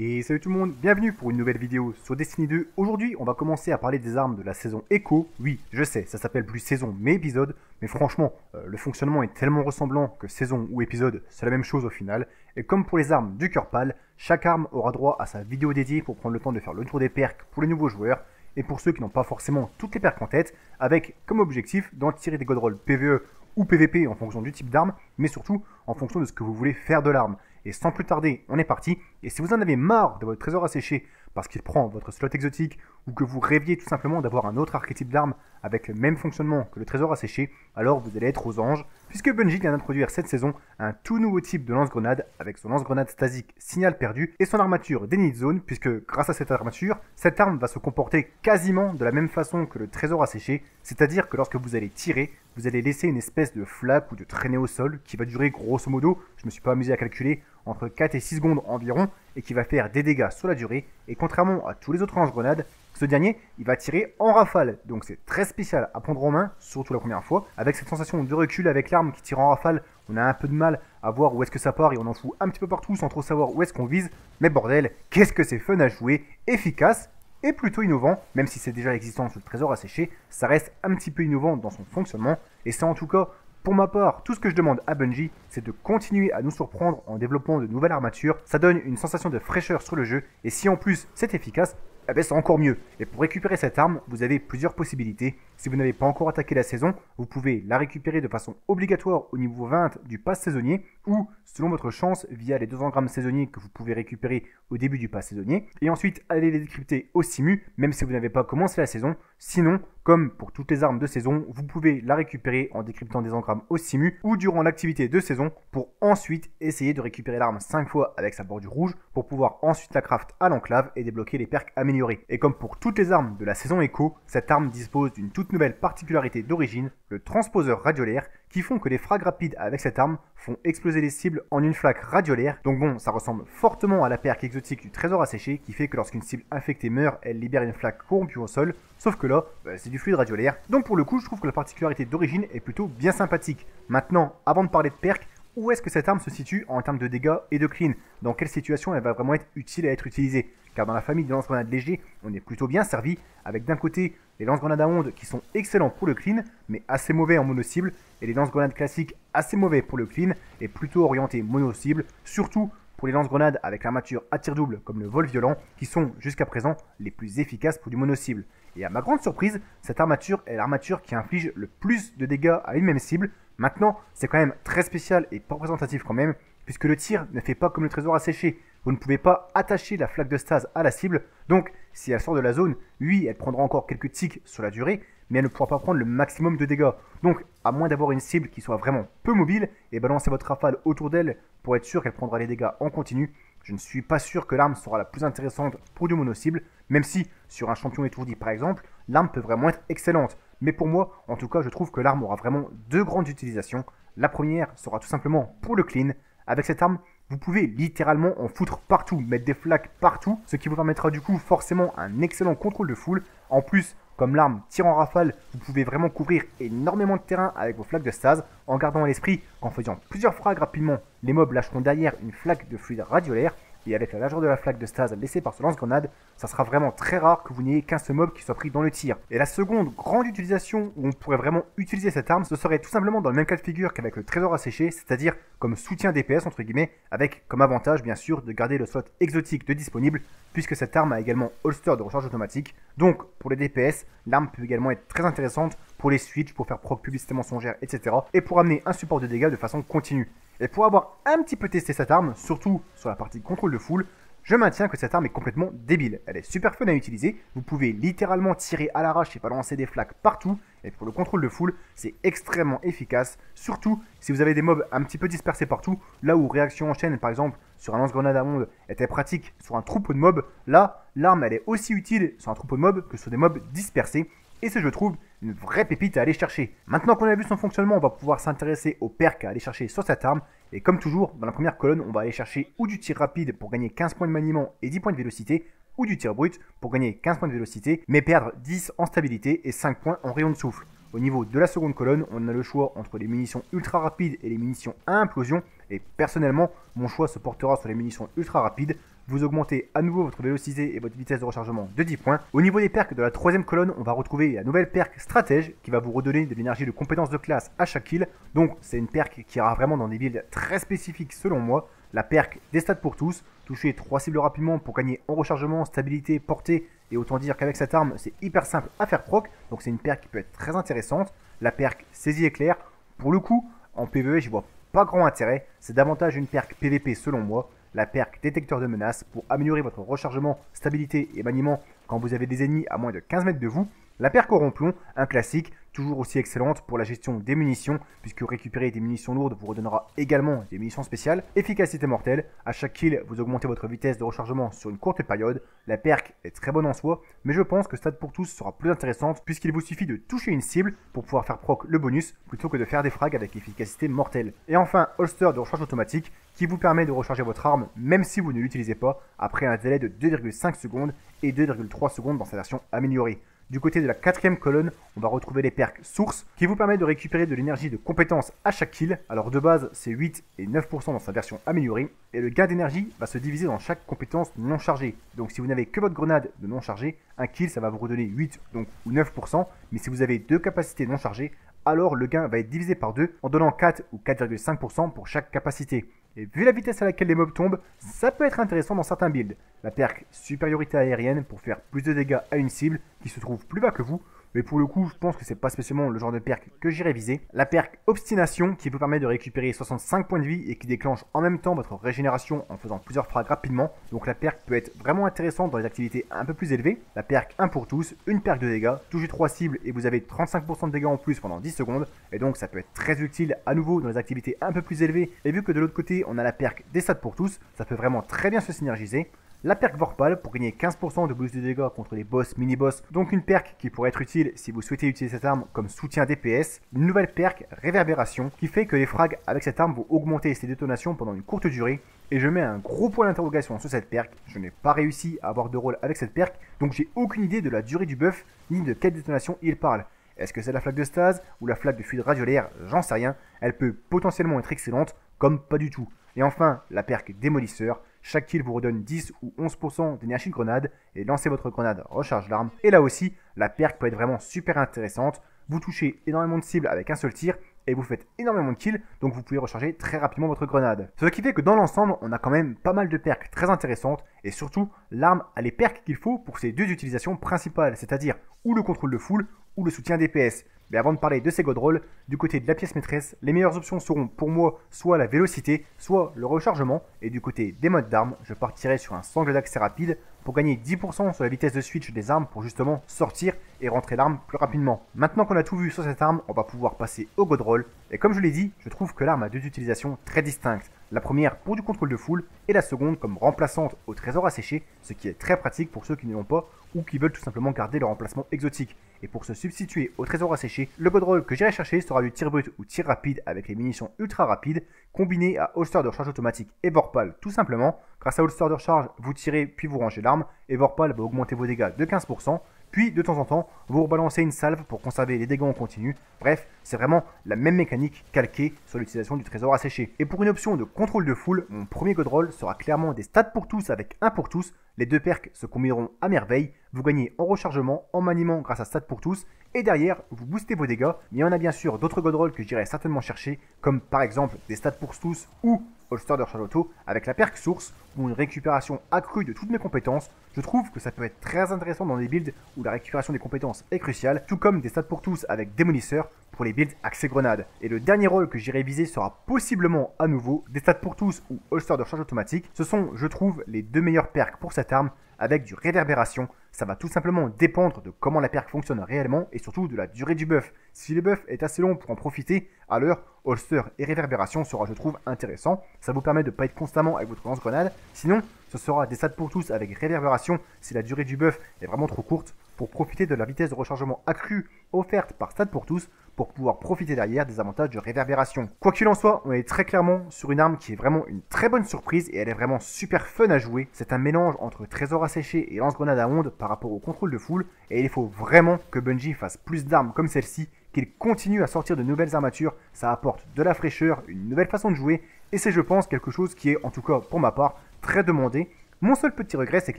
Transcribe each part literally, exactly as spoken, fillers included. Et salut tout le monde, bienvenue pour une nouvelle vidéo sur Destiny deux. Aujourd'hui, on va commencer à parler des armes de la saison Echo. Oui, je sais, ça s'appelle plus saison mais épisode, mais franchement, euh, le fonctionnement est tellement ressemblant que saison ou épisode, c'est la même chose au final. Et comme pour les armes du Cœur Pâle, chaque arme aura droit à sa vidéo dédiée pour prendre le temps de faire le tour des perks pour les nouveaux joueurs et pour ceux qui n'ont pas forcément toutes les perks en tête, avec comme objectif d'en tirer des godrolls P V E ou P V P en fonction du type d'arme, mais surtout en fonction de ce que vous voulez faire de l'arme. Et sans plus tarder, on est parti. Et si vous en avez marre de votre trésor asséché parce qu'il prend votre slot exotique ou que vous rêviez tout simplement d'avoir un autre archétype d'arme avec le même fonctionnement que le trésor asséché, alors vous allez être aux anges puisque Bungie vient d'introduire cette saison un tout nouveau type de lance-grenade avec son lance-grenade stasique Signal Perdu et son armature Déni de Zone, puisque grâce à cette armature, cette arme va se comporter quasiment de la même façon que le trésor asséché, c'est-à-dire que lorsque vous allez tirer, vous allez laisser une espèce de flaque ou de traînée au sol qui va durer grosso modo, je me suis pas amusé à calculer, entre quatre et six secondes environ, et qui va faire des dégâts sur la durée. Et contrairement à tous les autres lance-grenades, ce dernier, il va tirer en rafale. Donc c'est très spécial à prendre en main, surtout la première fois. Avec cette sensation de recul avec l'arme qui tire en rafale, on a un peu de mal à voir où est-ce que ça part et on en fout un petit peu partout sans trop savoir où est-ce qu'on vise. Mais bordel, qu'est-ce que c'est fun à jouer, efficace et plutôt innovant, même si c'est déjà existant sur le trésor asséché, ça reste un petit peu innovant dans son fonctionnement. Et c'est en tout cas, pour ma part, tout ce que je demande à Bungie, c'est de continuer à nous surprendre en développant de nouvelles armatures. Ça donne une sensation de fraîcheur sur le jeu, et si en plus c'est efficace, eh ben c'est encore mieux. Et pour récupérer cette arme, vous avez plusieurs possibilités. Si vous n'avez pas encore attaqué la saison, vous pouvez la récupérer de façon obligatoire au niveau vingt du pass saisonnier, ou selon votre chance via les deux cents grammes saisonniers que vous pouvez récupérer au début du pass saisonnier, et ensuite allez les décrypter au simu, même si vous n'avez pas commencé la saison. Sinon, comme pour toutes les armes de saison, vous pouvez la récupérer en décryptant des engrammes au simu ou durant l'activité de saison pour ensuite essayer de récupérer l'arme cinq fois avec sa bordure rouge pour pouvoir ensuite la craft à l'enclave et débloquer les perks améliorés. Et comme pour toutes les armes de la saison Echo, cette arme dispose d'une toute nouvelle particularité d'origine, le transposeur radiolaire, qui font que les frags rapides avec cette arme font exploser les cibles en une flaque radiolaire. Donc bon, ça ressemble fortement à la perque exotique du trésor asséché qui fait que lorsqu'une cible infectée meurt, elle libère une flaque corrompue au sol, sauf que là, bah, c'est du fluide radiolaire. Donc pour le coup, je trouve que la particularité d'origine est plutôt bien sympathique. Maintenant, avant de parler de perque, où est-ce que cette arme se situe en termes de dégâts et de clean? Dans quelle situation elle va vraiment être utile à être utilisée? Car dans la famille des lance-grenades légers, on est plutôt bien servi, avec d'un côté les lance-grenades à ondes qui sont excellents pour le clean, mais assez mauvais en mono-cible, et les lance-grenades classiques assez mauvais pour le clean, et plutôt orientés mono-cible, surtout pour les lance-grenades avec l'armature à tir double comme le Vol Violent, qui sont jusqu'à présent les plus efficaces pour du mono-cible. Et à ma grande surprise, cette armature est l'armature qui inflige le plus de dégâts à une même cible. Maintenant, c'est quand même très spécial et pas représentatif quand même, puisque le tir ne fait pas comme le trésor asséché. Vous ne pouvez pas attacher la flaque de stase à la cible, donc si elle sort de la zone, oui, elle prendra encore quelques tics sur la durée, mais elle ne pourra pas prendre le maximum de dégâts. Donc, à moins d'avoir une cible qui soit vraiment peu mobile, et balancer votre rafale autour d'elle pour être sûr qu'elle prendra les dégâts en continu, je ne suis pas sûr que l'arme sera la plus intéressante pour du mono-cible, même si, sur un champion étourdi par exemple, l'arme peut vraiment être excellente. Mais pour moi, en tout cas, je trouve que l'arme aura vraiment deux grandes utilisations. La première sera tout simplement pour le clean. Avec cette arme, vous pouvez littéralement en foutre partout, mettre des flaques partout, ce qui vous permettra du coup forcément un excellent contrôle de foule. En plus, comme l'arme tire en rafale, vous pouvez vraiment couvrir énormément de terrain avec vos flaques de stase, en gardant à l'esprit qu'en faisant plusieurs frags rapidement, les mobs lâcheront derrière une flaque de fluide radiolaire, et avec la largeur de la flaque de stase laissée par ce lance-grenade, ça sera vraiment très rare que vous n'ayez qu'un seul mob qui soit pris dans le tir. Et la seconde grande utilisation où on pourrait vraiment utiliser cette arme, ce serait tout simplement dans le même cas de figure qu'avec le trésor asséché, c'est-à-dire comme soutien D P S entre guillemets, avec comme avantage bien sûr de garder le slot exotique de disponible, puisque cette arme a également holster de recharge automatique. Donc pour les D P S, l'arme peut également être très intéressante pour les switches, pour faire proc publicité mensongère, et cetera, et pour amener un support de dégâts de façon continue. Et pour avoir un petit peu testé cette arme, surtout sur la partie contrôle de foule, je maintiens que cette arme est complètement débile. Elle est super fun à utiliser, vous pouvez littéralement tirer à l'arrache et balancer des flaques partout, et pour le contrôle de foule, c'est extrêmement efficace, surtout si vous avez des mobs un petit peu dispersés partout, là où Réaction en Chaîne par exemple, sur un lance-grenade à onde était pratique sur un troupeau de mobs, là, l'arme elle est aussi utile sur un troupeau de mobs que sur des mobs dispersés, et ce je trouve une vraie pépite à aller chercher. Maintenant qu'on a vu son fonctionnement, on va pouvoir s'intéresser aux perks à aller chercher sur cette arme. Et comme toujours, dans la première colonne, on va aller chercher ou du tir rapide pour gagner quinze points de maniement et dix points de vélocité, ou du tir brut pour gagner quinze points de vélocité, mais perdre dix en stabilité et cinq points en rayon de souffle. Au niveau de la seconde colonne, on a le choix entre les munitions ultra rapides et les munitions à implosion. Et personnellement, mon choix se portera sur les munitions ultra rapides. vous augmentez à nouveau votre vélocité et votre vitesse de rechargement de dix points. Au niveau des perks de la troisième colonne, on va retrouver la nouvelle perk Stratège qui va vous redonner de l'énergie de compétence de classe à chaque kill. Donc c'est une perk qui ira vraiment dans des builds très spécifiques selon moi. La perk des stats pour tous, toucher trois cibles rapidement pour gagner en rechargement, stabilité, portée. Et autant dire qu'avec cette arme, c'est hyper simple à faire proc. Donc c'est une perk qui peut être très intéressante. La perk Saisie Éclair, pour le coup, en P V E, j'y vois pas grand intérêt. C'est davantage une perk P V P selon moi. La perk Détecteur de Menace pour améliorer votre rechargement, stabilité et maniement quand vous avez des ennemis à moins de quinze mètres de vous. La perk au rond-plomb, un classique, toujours aussi excellente pour la gestion des munitions, puisque récupérer des munitions lourdes vous redonnera également des munitions spéciales. Efficacité mortelle, à chaque kill, vous augmentez votre vitesse de rechargement sur une courte période. La perk est très bonne en soi, mais je pense que Stats pour tous sera plus intéressante, puisqu'il vous suffit de toucher une cible pour pouvoir faire proc le bonus, plutôt que de faire des frags avec efficacité mortelle. Et enfin, Holster de Recharge Automatique, qui vous permet de recharger votre arme, même si vous ne l'utilisez pas, après un délai de deux virgule cinq secondes et deux virgule trois secondes dans sa version améliorée. Du côté de la quatrième colonne, on va retrouver les perks Source qui vous permet de récupérer de l'énergie de compétence à chaque kill. Alors de base, c'est huit et neuf pour cent dans sa version améliorée. Et le gain d'énergie va se diviser dans chaque compétence non chargée. Donc si vous n'avez que votre grenade de non chargée, un kill ça va vous redonner huit donc, ou neuf pour cent. Mais si vous avez deux capacités non chargées, alors le gain va être divisé par deux en donnant quatre ou quatre virgule cinq pour cent pour chaque capacité. Et vu la vitesse à laquelle les mobs tombent, ça peut être intéressant dans certains builds. La perk Supériorité Aérienne pour faire plus de dégâts à une cible qui se trouve plus bas que vous. Mais pour le coup, je pense que c'est pas spécialement le genre de perk que j'irai viser. La perk Obstination qui vous permet de récupérer soixante-cinq points de vie et qui déclenche en même temps votre régénération en faisant plusieurs frags rapidement. Donc la perk peut être vraiment intéressante dans les activités un peu plus élevées. La perk un pour tous, une perk de dégâts, touchez trois cibles et vous avez trente-cinq pour cent de dégâts en plus pendant dix secondes. Et donc ça peut être très utile à nouveau dans les activités un peu plus élevées. Et vu que de l'autre côté on a la perk des stats pour tous, ça peut vraiment très bien se synergiser. La perk Vorpal pour gagner quinze pour cent de bonus de dégâts contre les boss, mini-boss, donc une perk qui pourrait être utile si vous souhaitez utiliser cette arme comme soutien D P S. Une nouvelle perk Réverbération qui fait que les frags avec cette arme vont augmenter ses détonations pendant une courte durée. Et je mets un gros point d'interrogation sur cette perk, je n'ai pas réussi à avoir de rôle avec cette perk, donc j'ai aucune idée de la durée du buff ni de quelle détonation il parle. Est-ce que c'est la flaque de stase ou la flaque de fuite radiolaire? J'en sais rien, elle peut potentiellement être excellente comme pas du tout. Et enfin, la perk Démolisseur. Chaque kill vous redonne dix ou onze pour cent d'énergie de grenade et lancez votre grenade, recharge l'arme. Et là aussi, la perk peut être vraiment super intéressante. Vous touchez énormément de cibles avec un seul tir et vous faites énormément de kills, donc vous pouvez recharger très rapidement votre grenade. Ce qui fait que dans l'ensemble, on a quand même pas mal de perks très intéressantes et surtout, l'arme a les perks qu'il faut pour ses deux utilisations principales, c'est-à-dire ou le contrôle de foule ou le soutien D P S. Mais avant de parler de ces godrolls, du côté de la pièce maîtresse, les meilleures options seront pour moi soit la vélocité, soit le rechargement. Et du côté des modes d'armes, je partirai sur un sangle d'accès rapide pour gagner dix pour cent sur la vitesse de switch des armes pour justement sortir et rentrer l'arme plus rapidement. Maintenant qu'on a tout vu sur cette arme, on va pouvoir passer au godroll. Et comme je l'ai dit, je trouve que l'arme a deux utilisations très distinctes. La première pour du contrôle de foule et la seconde comme remplaçante au trésor asséché, ce qui est très pratique pour ceux qui ne l'ont pas ou qui veulent tout simplement garder leur emplacement exotique. Et pour se substituer au trésor asséché, le godroll que j'irai chercher sera du tir brut ou tir rapide avec les munitions ultra rapides combinées à holster de recharge automatique et vorpal tout simplement. Grâce à holster de recharge, vous tirez puis vous rangez l'arme et vorpal va augmenter vos dégâts de quinze pour cent. Puis, de temps en temps, vous rebalancez une salve pour conserver les dégâts en continu. Bref, c'est vraiment la même mécanique calquée sur l'utilisation du trésor asséché. Et pour une option de contrôle de foule, mon premier godroll sera clairement des stats pour tous avec un pour tous. Les deux perks se combineront à merveille. Vous gagnez en rechargement, en maniement grâce à stats pour tous. Et derrière, vous boostez vos dégâts. Mais il y en a bien sûr d'autres godrolls que j'irai certainement chercher, comme par exemple des stats pour tous ou holster de recharge auto avec la perk source ou une récupération accrue de toutes mes compétences. Je trouve que ça peut être très intéressant dans des builds où la récupération des compétences est cruciale, tout comme des stats pour tous avec démolisseur pour les builds accès grenade. Et le dernier rôle que j'irai viser sera possiblement à nouveau des stats pour tous ou holster de recharge automatique. Ce sont, je trouve, les deux meilleurs perks pour cette arme avec du réverbération. Ça va tout simplement dépendre de comment la perk fonctionne réellement et surtout de la durée du buff. Si le buff est assez long pour en profiter, alors holster et réverbération sera, je trouve, intéressant. Ça vous permet de ne pas être constamment avec votre lance-grenade. Sinon, ce sera des stats pour tous avec réverbération si la durée du buff est vraiment trop courte pour profiter de la vitesse de rechargement accrue offerte par stats pour tous pour pouvoir profiter derrière des avantages de réverbération. Quoi qu'il en soit, on est très clairement sur une arme qui est vraiment une très bonne surprise et elle est vraiment super fun à jouer. C'est un mélange entre trésor asséché et lance-grenade à onde par rapport au contrôle de foule et il faut vraiment que Bungie fasse plus d'armes comme celle-ci, qu'il continue à sortir de nouvelles armatures, ça apporte de la fraîcheur, une nouvelle façon de jouer et c'est, je pense, quelque chose qui est, en tout cas pour ma part, très demandé. Mon seul petit regret, c'est que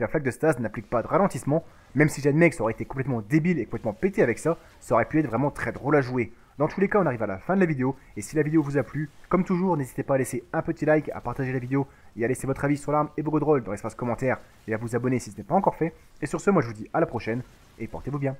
la flaque de Stas n'applique pas de ralentissement, même si j'admets que ça aurait été complètement débile et complètement pété avec ça, ça aurait pu être vraiment très drôle à jouer. Dans tous les cas, on arrive à la fin de la vidéo, et si la vidéo vous a plu, comme toujours, n'hésitez pas à laisser un petit like, à partager la vidéo, et à laisser votre avis sur l'arme et vos godrolls dans l'espace commentaire, et à vous abonner si ce n'est pas encore fait. Et sur ce, moi je vous dis à la prochaine, et portez-vous bien.